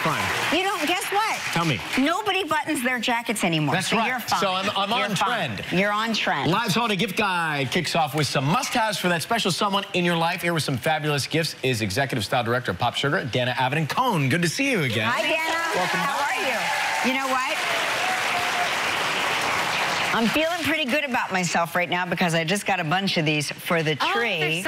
fine. You don't, guess what? Tell me. Nobody buttons their jackets anymore. That's right. You're fine. So I'm on trend. You're on trend. Live's Holiday Gift Guide kicks off with some must-haves for that special someone in your life. Here with some fabulous gifts is Executive Style Director of POPSUGAR, Dana Avidan Cohn. Good to see you again. Hi, Dana. Welcome. How are you? You know what? I'm feeling pretty good about myself right now because I just got a bunch of these for the tree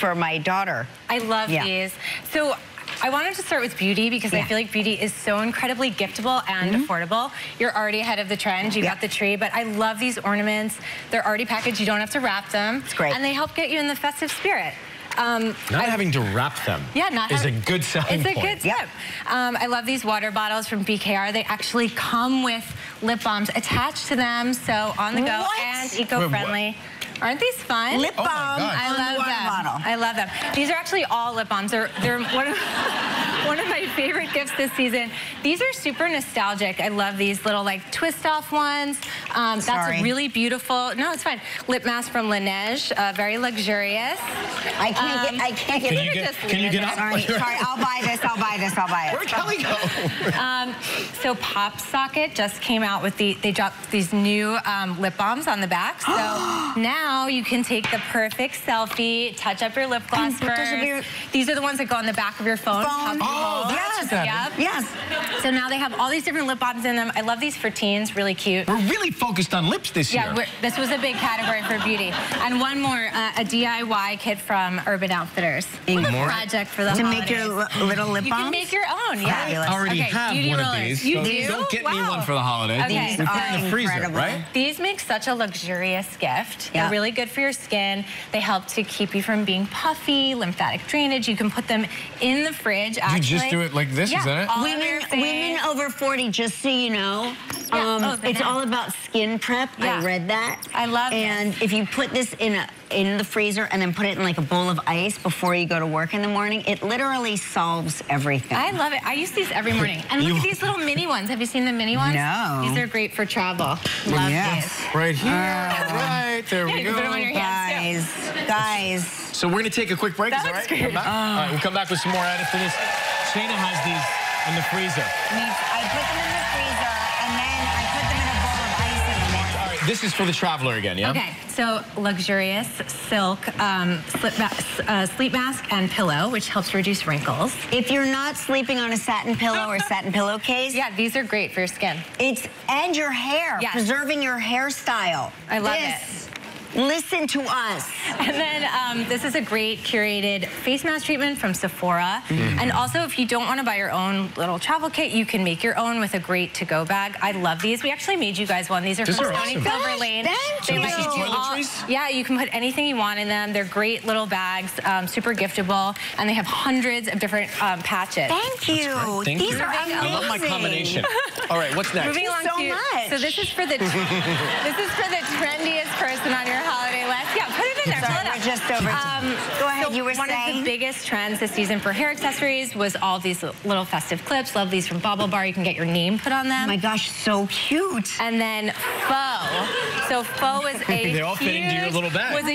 for my daughter. I love these. So I wanted to start with beauty because I feel like beauty is so incredibly giftable and affordable. You're already ahead of the trend. You got the tree, but I love these ornaments. They're already packaged. You don't have to wrap them. It's great. And they help get you in the festive spirit. Not having to wrap them is a good selling point. It's a good tip. I love these water bottles from BKR. They actually come with lip balms attached to them, so on the go and eco-friendly. Aren't these fun? Lip balm. I love them. These are actually all lip balms. They're one of my favorite gifts this season. These are super nostalgic. I love these little like twist off ones. That's a really beautiful. No, it's fine. Lip mask from Laneige. Very luxurious. Can you get up? Sorry, I'll buy this. Where'd Kelly go? So Pop Socket just came out with they dropped these new lip balms on the back. So now you can take the perfect selfie, touch up your lip gloss first. These are the ones that go on the back of your phone. Yes. So now they have all these different lip balms in them. I love these for teens, really cute. We're really focused on lips this year. Yeah, this was a big category for beauty. And one more, a DIY kit from Urban Outfitters. To make your little lip balms? You can make your own, I already have one of these. You do? Don't get me one for the holidays. Okay. These are in the freezer, right? These make such a luxurious gift. Yeah. They're really good for your skin. They help to keep you from being puffy, lymphatic drainage. You can put them in the fridge, actually. You just do it like this, is that it? Women over 40, just so you know, it's all about skin prep. I read that. I love it. And if you put this in the freezer and then put it in like a bowl of ice before you go to work in the morning, it literally solves everything. I love it. I use these every morning. And look at these little mini ones. Have you seen the mini ones? No. These are great for travel. Love these. Right here. Right. There we go. Put them on your hands, guys. So we're going to take a quick break. Is that all right? We'll come back. All right. We'll come back with some more added to this. Shana has these in the freezer. I put them in the freezer and then I put them in a bowl of ice in the morning. All right. This is for the traveler again, yeah? Okay. So luxurious silk sleep mask and pillow, which helps reduce wrinkles. If you're not sleeping on a satin pillow or satin pillowcase. Yeah, these are great for your skin. And your hair, preserving your hairstyle. I love it. Listen to us. And then this is a great curated face mask treatment from Sephora. And also, if you don't want to buy your own little travel kit, you can make your own with a great to-go bag. I love these. We actually made you guys one. These are from Stoney Clover Lane. Yeah, you can put anything you want in them. They're great little bags, super giftable, and they have hundreds of different patches. Thank you. These are amazing. I love my combination. All right, what's next? Moving along so this is for the trendiest person on your holiday list. Yeah, put it in there. Sorry, we're just over. Go ahead. So you were saying one of the biggest trends this season for hair accessories was all these little festive clips. Love these from Bauble Bar. You can get your name put on them. Oh my gosh, so cute. And then faux. So faux was a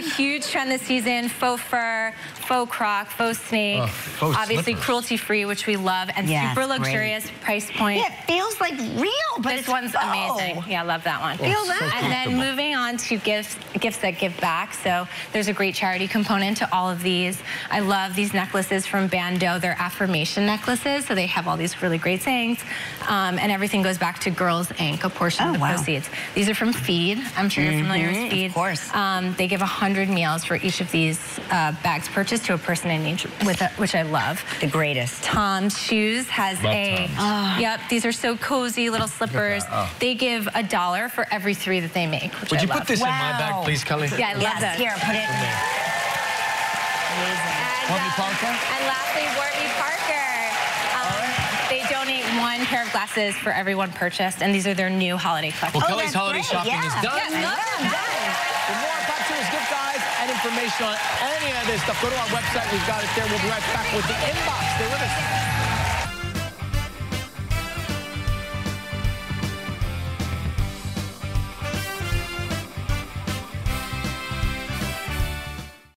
huge trend this season. Faux fur, faux croc, faux snake. Faux obviously cruelty free, which we love, and super luxurious price point. Yeah, it feels like real, but this one's amazing. Yeah, I love that one. Feel that. And then moving on to gifts that give back. So there's a great charity component to all of these. I love these necklaces from Bando. They're affirmation necklaces, so they have all these really great sayings, and everything goes back to Girls Inc. A portion of the proceeds. These are from Feed. I'm sure you're familiar with Feed. Of course. They give 100 meals for each of these bags purchased to a person in need, which I love. The greatest. Toms shoes has Toms. Yep. These are so cozy little slippers. They give $1 for every 3 that they make. Which I love. Put this in my bag, please, Kelly? Yeah, I love that. Here, put it in there. Amazing. Warby Parker. And lastly, Warby Parker. They donate one pair of glasses for every one purchased, and these are their new holiday collection. Well, Kelly's holiday shopping is done. For more POPSUGAR gift guides and information on any of this stuff, go to our website. We've got it there. We'll be right back with the inbox. Stay with us.